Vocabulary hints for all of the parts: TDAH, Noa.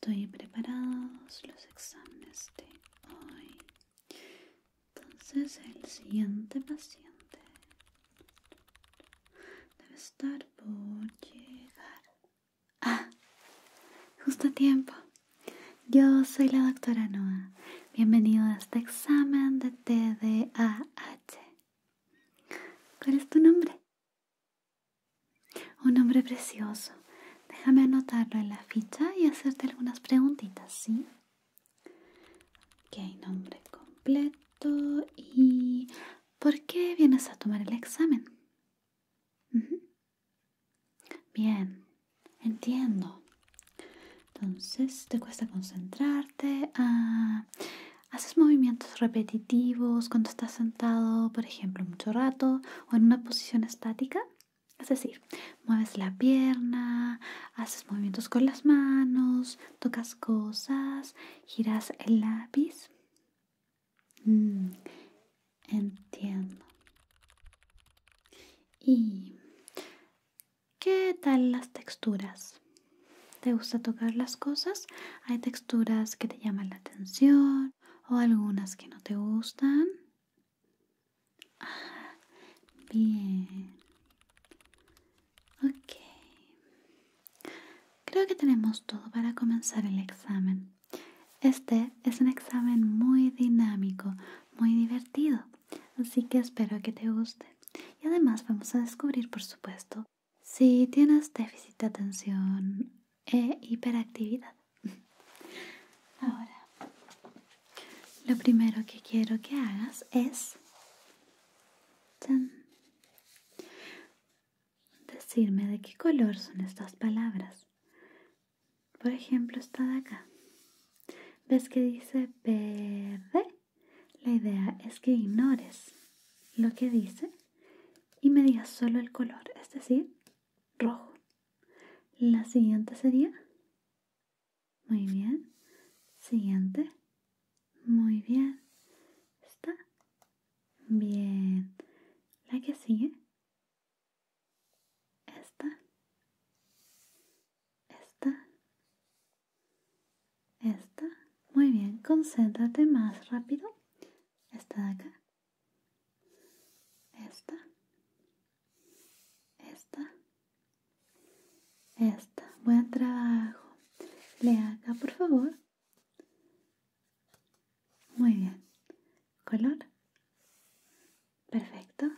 estoy preparados los exámenes de hoy. Entonces el siguiente paciente debe estar por llegar. ¡Ah! Justo a tiempo. Yo soy la doctora Noa. Bienvenido a este examen de TDAH. ¿Cuál es tu nombre? Un nombre precioso. Déjame anotarlo en la ficha y hacerte algunas preguntitas, ¿sí? Ok, nombre completo y... ¿por qué vienes a tomar el examen? Bien, entiendo. Entonces, ¿te cuesta concentrarte? ¿Haces movimientos repetitivos cuando estás sentado, por ejemplo, mucho rato o en una posición estática? Es decir, mueves la pierna, haces movimientos con las manos, tocas cosas, giras el lápiz. Entiendo. ¿Y qué tal las texturas? ¿Te gusta tocar las cosas? ¿Hay texturas que te llaman la atención o algunas que no te gustan? Ah, bien. Ok, creo que tenemos todo para comenzar el examen. Este es un examen muy dinámico, muy divertido, así que espero que te guste. Y además vamos a descubrir, por supuesto, si tienes déficit de atención e hiperactividad. Ahora, lo primero que quiero que hagas es... ¡Tan! Decirme de qué color son estas palabras. Por ejemplo, esta de acá. ¿Ves que dice verde? La idea es que ignores lo que dice y me digas solo el color, es decir, rojo. La siguiente sería... muy bien. Siguiente. Muy bien. Está bien. La que sigue... esta, muy bien, concéntrate más rápido. Esta de acá, esta, buen trabajo. Lea acá, por favor. Muy bien, color, perfecto,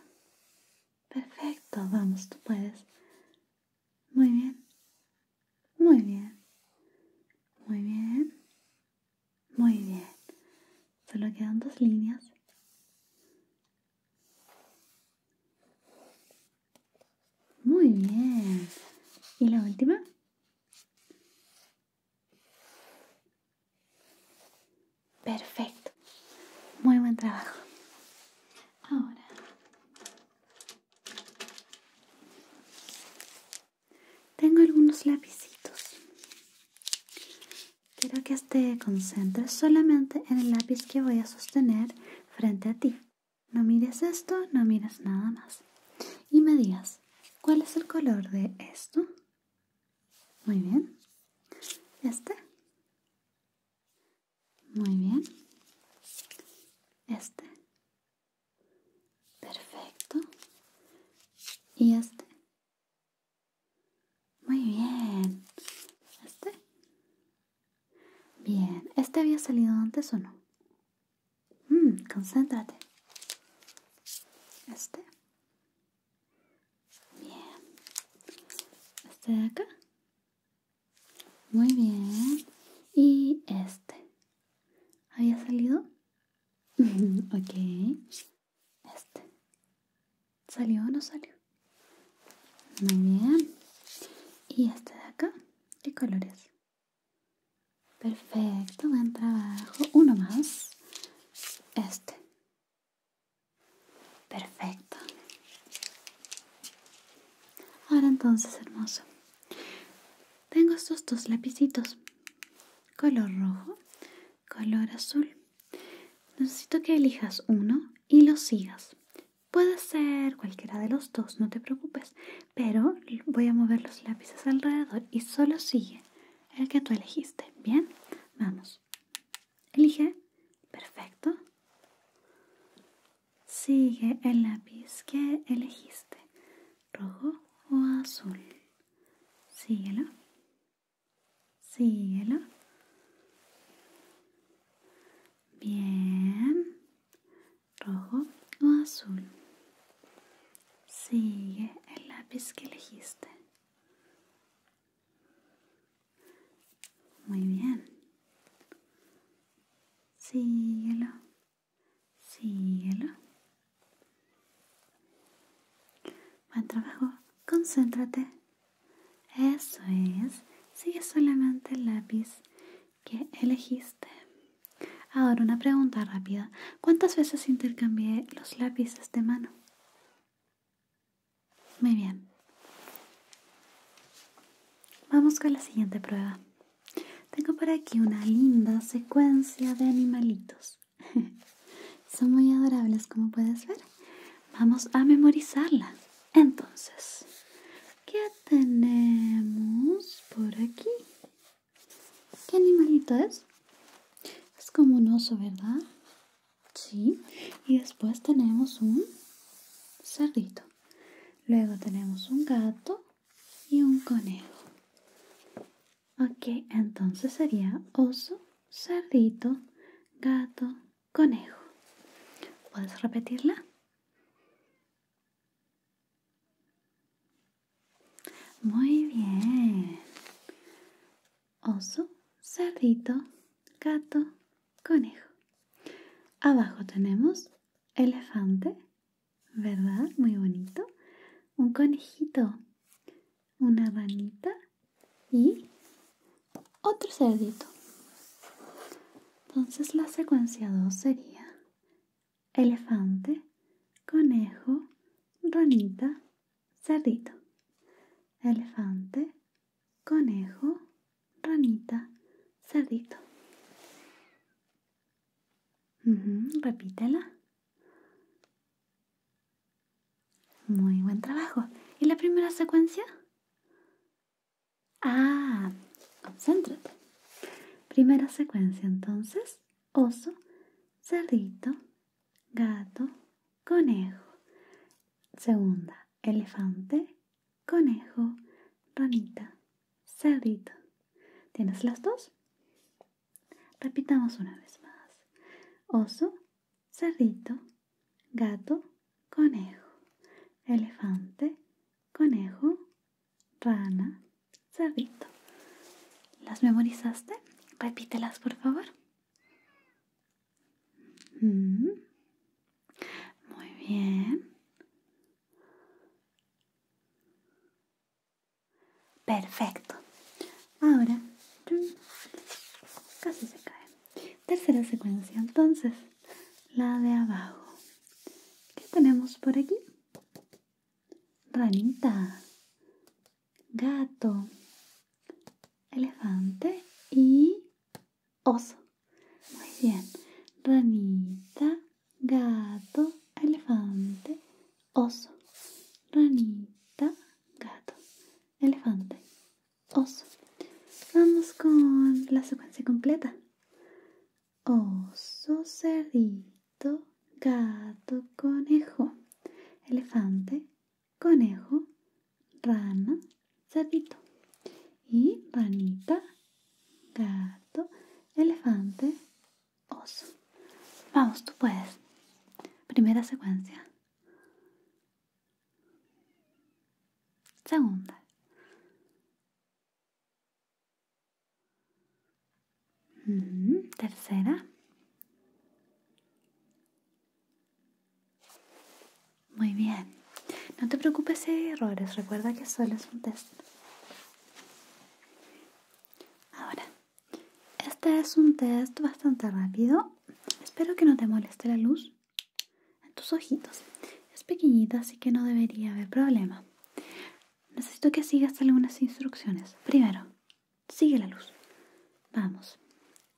perfecto, vamos, tú puedes. Muy bien, muy bien. Muy bien, muy bien. Solo quedan dos líneas. Muy bien. ¿Y la última? Perfecto. Muy buen trabajo. Ahora, tengo algunos lapicitos. Quiero que te concentres solamente en el lápiz que voy a sostener frente a ti. No mires esto, no mires nada más. Y me digas, ¿cuál es el color de esto? Muy bien. Este. Muy bien. Este. Perfecto. Y este. Muy bien. Bien, ¿este había salido antes o no? Concéntrate. Este. Bien. Este de acá. Muy bien. Y este. ¿Había salido? Ok. Este. ¿Salió o no salió? Muy bien. ¿Y este de acá? ¿Qué color es? Perfecto, buen trabajo. Uno más. Este. Perfecto. Ahora entonces, hermoso, tengo estos dos lapicitos. Color rojo, color azul. Necesito que elijas uno y lo sigas. Puede ser cualquiera de los dos, no te preocupes. Pero voy a mover los lápices alrededor y solo sigue el que tú elegiste. Bien, vamos. Elige. Perfecto. Sigue el lápiz que elegiste. Rojo o azul. Síguelo. Síguelo. Bien. Rojo o azul. Sigue el lápiz que elegiste. Muy bien. Síguelo. Síguelo. Buen trabajo. Concéntrate. Eso es. Sigue solamente el lápiz que elegiste. Ahora una pregunta rápida. ¿Cuántas veces intercambié los lápices de mano? Muy bien. Vamos con la siguiente prueba. Tengo por aquí una linda secuencia de animalitos. Son muy adorables, como puedes ver. Vamos a memorizarla. Entonces, ¿qué tenemos por aquí? ¿Qué animalito es? Es como un oso, ¿verdad? Sí. Y después tenemos un cerdito. Luego tenemos un gato y un conejo. Ok, entonces sería oso, cerdito, gato, conejo. ¿Puedes repetirla? Muy bien. Oso, cerdito, gato, conejo. Abajo tenemos elefante, ¿verdad? Muy bonito. Un conejito, una ranita y otro cerdito. Entonces la secuencia 2 sería elefante, conejo, ranita, cerdito. Elefante, conejo, ranita, cerdito. Repítela. Muy buen trabajo. ¿Y la primera secuencia? Ah, concéntrate. Primera secuencia entonces, oso, cerdito, gato, conejo. Segunda, elefante, conejo, ranita, cerdito. ¿Tienes las dos? Repitamos una vez más. Oso, cerdito, gato, conejo. Elefante, conejo, rana, cerdito. ¿Las memorizaste? Repítelas, por favor. Muy bien. Perfecto. Ahora, casi se cae. Tercera secuencia, entonces, la de abajo. ¿Qué tenemos por aquí? Ranita, gato, elefante y oso. Muy bien. Ranita, gato, elefante, oso. Ranita, gato, elefante, oso. Vamos con la secuencia completa. Oso, cerdito, gato, conejo, elefante, conejo, rana, cerdito y ranita, gato, elefante, oso. Vamos, tú puedes. Primera secuencia. Segunda. Tercera. Muy bien. No te preocupes si hay errores, recuerda que solo es un test. Ahora, este es un test bastante rápido. Espero que no te moleste la luz en tus ojitos. Es pequeñita, así que no debería haber problema. Necesito que sigas algunas instrucciones. Primero, sigue la luz. Vamos,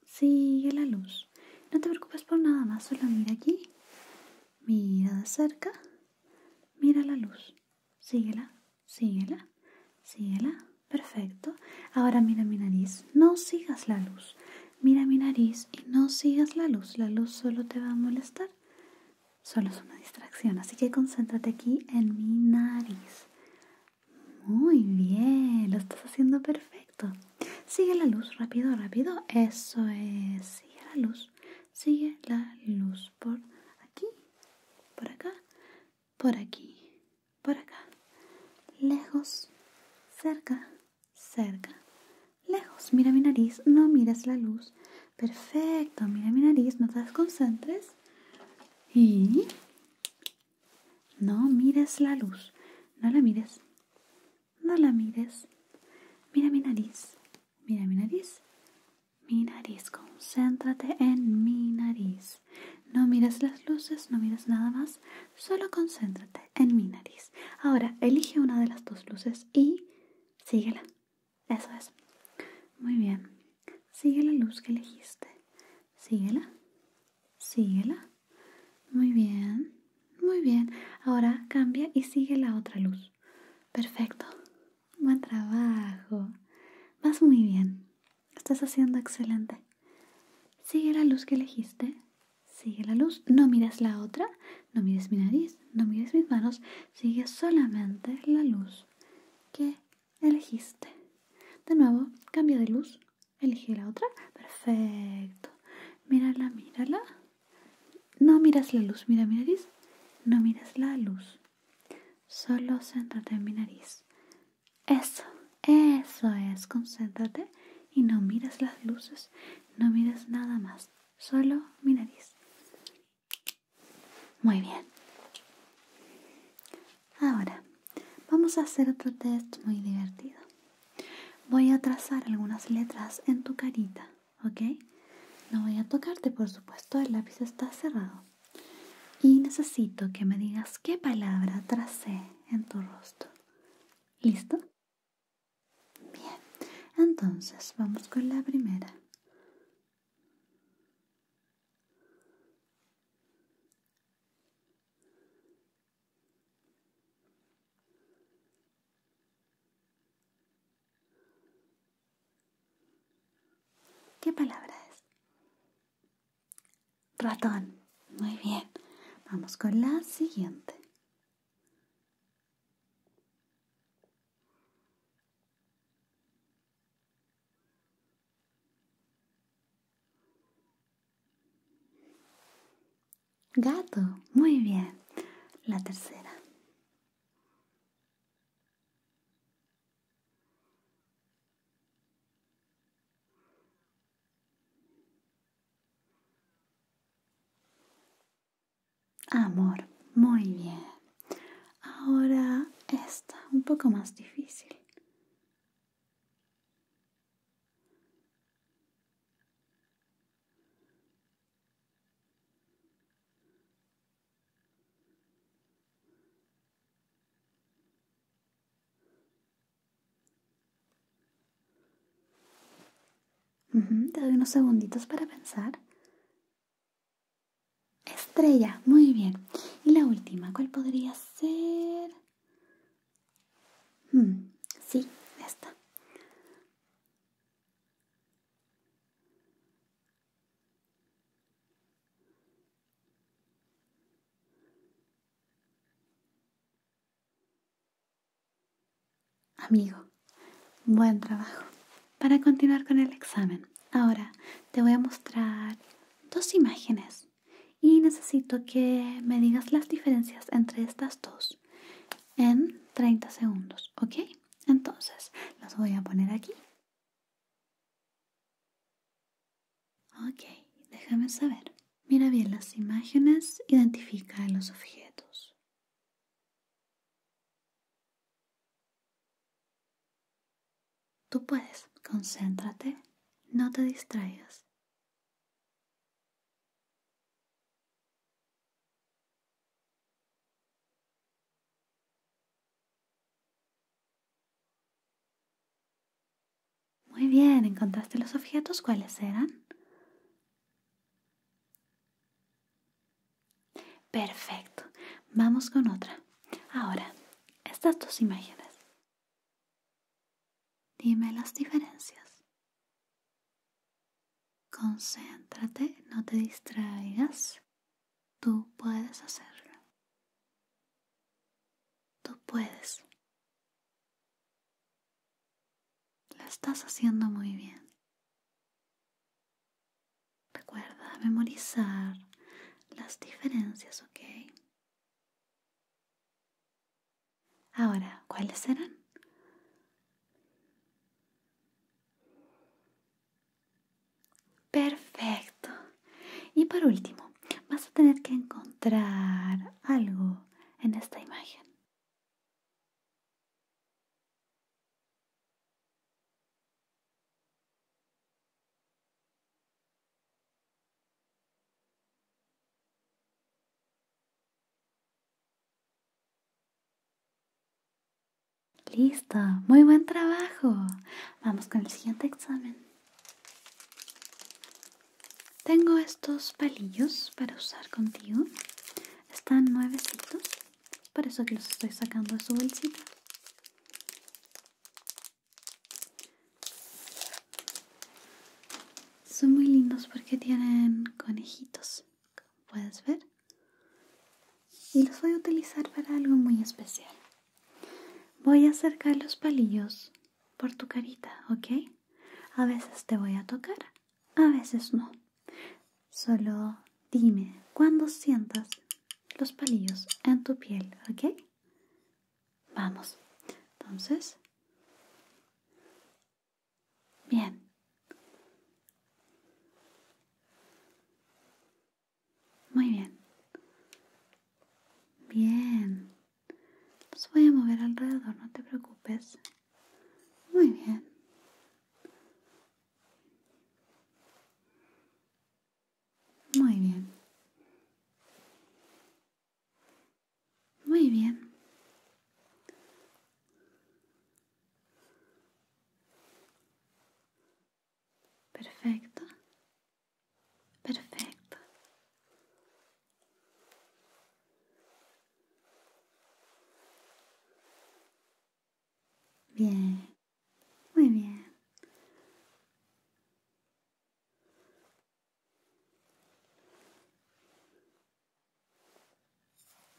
sigue la luz. No te preocupes por nada más, solo mira aquí. Mira de cerca. Mira la luz, síguela, síguela, síguela, Perfecto. Ahora mira mi nariz. No sigas la luz. Mira mi nariz y no sigas la luz. La luz solo te va a molestar. Solo es una distracción. Así que concéntrate aquí en mi nariz. Muy bien. Lo estás haciendo perfecto. Sigue la luz. Rápido, rápido. Eso es. Sigue la luz. Sigue la luz. Por aquí. Por acá. Por aquí. Por acá. Lejos. Cerca. Cerca. Lejos. Mira mi nariz. No mires la luz. Perfecto. Mira mi nariz. No te desconcentres. Y no mires la luz. No la mires. No la mires. Mira mi nariz. Mira mi nariz. Mi nariz. Concéntrate en mi nariz. No mires las luces. No mires nada más. Solo concéntrate en mi nariz. Ahora elige una de las dos luces y síguela. Eso es. Muy bien. Sigue la luz que elegiste. Síguela. Síguela. Muy bien, muy bien. Ahora cambia y sigue la otra luz. Perfecto. Buen trabajo. Vas muy bien. Estás haciendo excelente. Sigue la luz que elegiste. Sigue la luz. No mires la otra. No mires mi nariz. No mires mis manos. Sigue solamente la luz que elegiste. De nuevo, cambia de luz. Elige la otra. Perfecto. Mírala, mírala. No miras la luz, mira mi nariz, no miras la luz, solo céntrate en mi nariz. Eso, eso es, concéntrate y no miras las luces, no miras nada más, solo mi nariz. Muy bien. Ahora, vamos a hacer otro test muy divertido. Voy a trazar algunas letras en tu carita, ¿ok? No voy a tocarte, por supuesto, el lápiz está cerrado. Y necesito que me digas qué palabra tracé en tu rostro. ¿Listo? Bien, entonces vamos con la primera. ¿Qué palabra es? Ratón. Muy bien. Vamos con la siguiente. Gato. Muy bien. La tercera. Amor, muy bien. Ahora esta, un poco más difícil. Te doy unos segunditos para pensar. Estrella, muy bien. Y la última, ¿cuál podría ser? Sí, esta. Amigo, buen trabajo. Para continuar con el examen, ahora te voy a mostrar dos imágenes. Y necesito que me digas las diferencias entre estas dos en 30 segundos, ¿ok? Entonces, las voy a poner aquí. Ok, déjame saber. Mira bien las imágenes, identifica los objetos. Tú puedes, concéntrate, no te distraigas. Muy bien, ¿encontraste los objetos? ¿Cuáles eran? Perfecto, vamos con otra. Ahora, estas dos imágenes. Dime las diferencias. Concéntrate, no te distraigas. Tú puedes hacerlo. Tú puedes. Lo estás haciendo muy bien. Recuerda memorizar las diferencias, ¿ok? Ahora, ¿cuáles serán? Perfecto. Y por último, vas a tener que encontrar algo en esta imagen. Listo, muy buen trabajo. Vamos con el siguiente examen. Tengo estos palillos para usar contigo. Están nuevecitos, por eso que los estoy sacando de su bolsita. Son muy lindos porque tienen conejitos, como puedes ver. Y los voy a utilizar para algo muy especial. Voy a acercar los palillos por tu carita, ¿ok? A veces te voy a tocar, a veces no. Solo dime cuando sientas los palillos en tu piel, ¿ok? Vamos. Entonces, bien. Muy bien. Bien. Los voy a mover alrededor, no te preocupes. Muy bien. Muy bien. Muy bien. Perfecto. Perfecto. Bien, muy bien.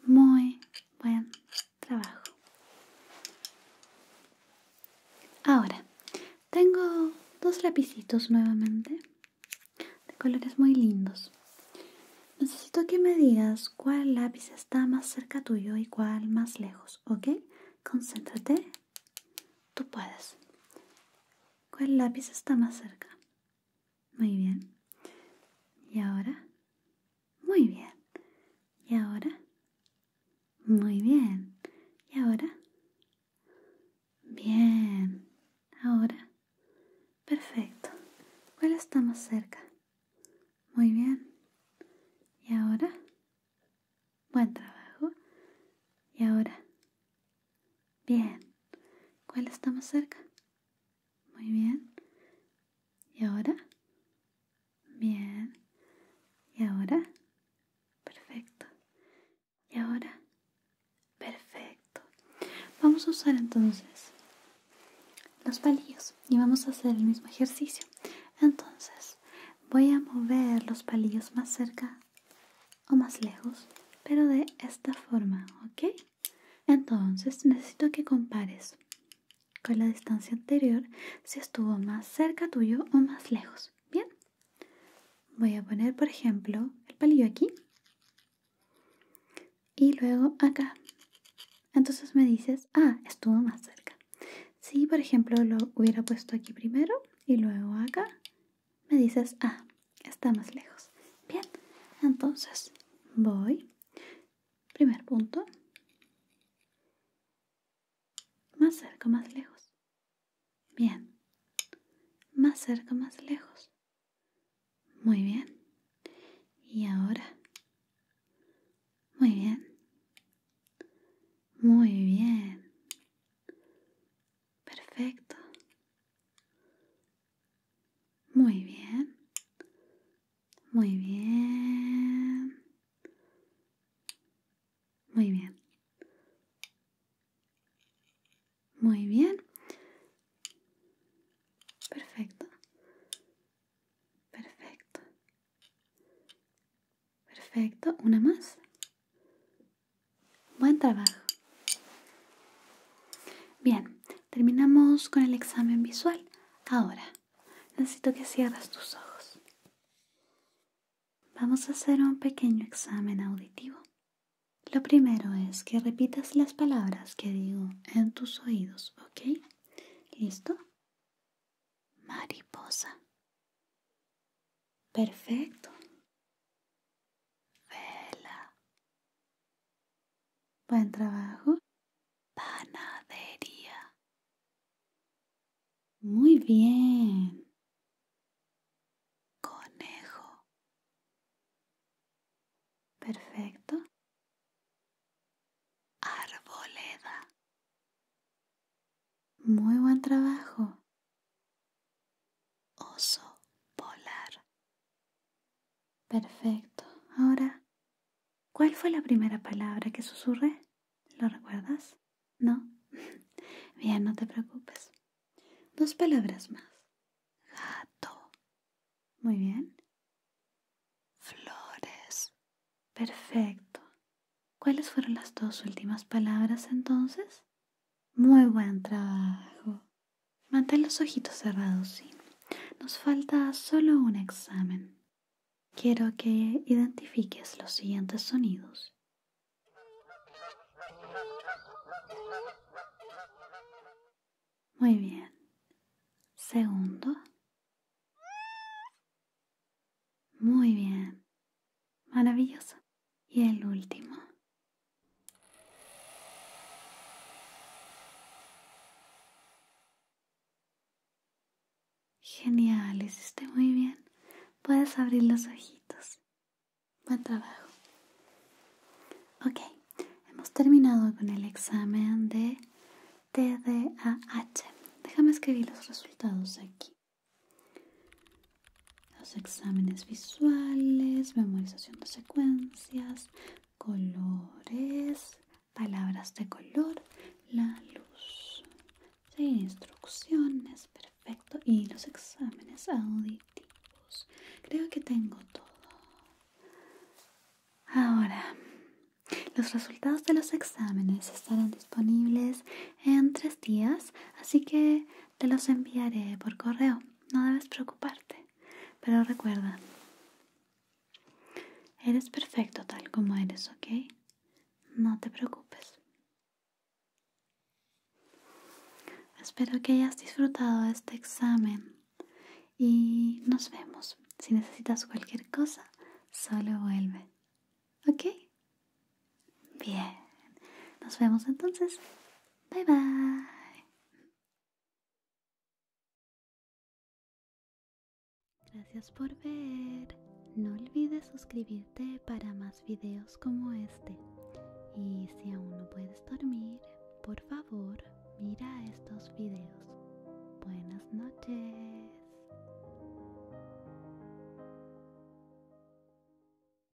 Muy buen trabajo. Ahora, tengo dos lapicitos nuevamente, de colores muy lindos. Necesito que me digas cuál lápiz está más cerca tuyo y cuál más lejos, ¿ok? Concéntrate. Tú puedes. ¿Cuál lápiz está más cerca? Muy bien. ¿Y ahora? Muy bien. ¿Y ahora? Muy bien. ¿Y ahora? Bien. Ahora. Perfecto. ¿Cuál está más cerca? Muy bien. ¿Y ahora? Buen trabajo. ¿Y ahora? Bien. ¿Cuál está más cerca? Muy bien. ¿Y ahora? Bien. ¿Y ahora? Perfecto. ¿Y ahora? Perfecto. Vamos a usar entonces los palillos y vamos a hacer el mismo ejercicio. Entonces, voy a mover los palillos más cerca o más lejos, pero de esta forma, ¿ok? Entonces, necesito que compares con la distancia anterior, si estuvo más cerca tuyo o más lejos. Bien, voy a poner por ejemplo el palillo aquí y luego acá. Entonces me dices, ah, estuvo más cerca. Si por ejemplo lo hubiera puesto aquí primero y luego acá, me dices, ah, está más lejos. Bien, entonces voy, primer punto, más cerca, más lejos. Bien. Más cerca, más lejos. Muy bien. Y ahora. Muy bien. Muy bien. Perfecto. Muy bien. Muy bien. Muy bien. Muy bien. Perfecto, una más. Buen trabajo. Bien, terminamos con el examen visual. Ahora, necesito que cierres tus ojos. Vamos a hacer un pequeño examen auditivo. Lo primero es que repitas las palabras que digo en tus oídos, ¿ok? ¿Listo? Mariposa. Perfecto. Vela. Buen trabajo. Panadería. Muy bien. Conejo. Perfecto. Arboleda. Muy buen trabajo. Oso. Perfecto. Ahora, ¿cuál fue la primera palabra que susurré? ¿Lo recuerdas? ¿No? Bien, no te preocupes. Dos palabras más. Gato. Muy bien. Flores. Perfecto. ¿Cuáles fueron las dos últimas palabras entonces? Muy buen trabajo. Mantén los ojitos cerrados, sí. Nos falta solo un examen. Quiero que identifiques los siguientes sonidos. Muy bien. Segundo. Muy bien. Maravilloso. Y el último. Genial, hiciste muy bien. Puedes abrir los ojitos. Buen trabajo. Ok, hemos terminado con el examen de TDAH. Déjame escribir los resultados aquí. Los exámenes visuales, memorización de secuencias, colores, palabras de color, la luz. Sí, instrucciones, perfecto. Y los exámenes auditivos. Creo que tengo todo. Ahora, los resultados de los exámenes estarán disponibles en 3 días, así que te los enviaré por correo. No debes preocuparte, pero recuerda, eres perfecto tal como eres, ¿ok? No te preocupes. Espero que hayas disfrutado de este examen. Y nos vemos. Si necesitas cualquier cosa, solo vuelve. ¿Ok? Bien. Nos vemos entonces. Bye bye. Gracias por ver. No olvides suscribirte para más videos como este. Y si aún no puedes dormir, por favor, mira estos videos. Buenas noches.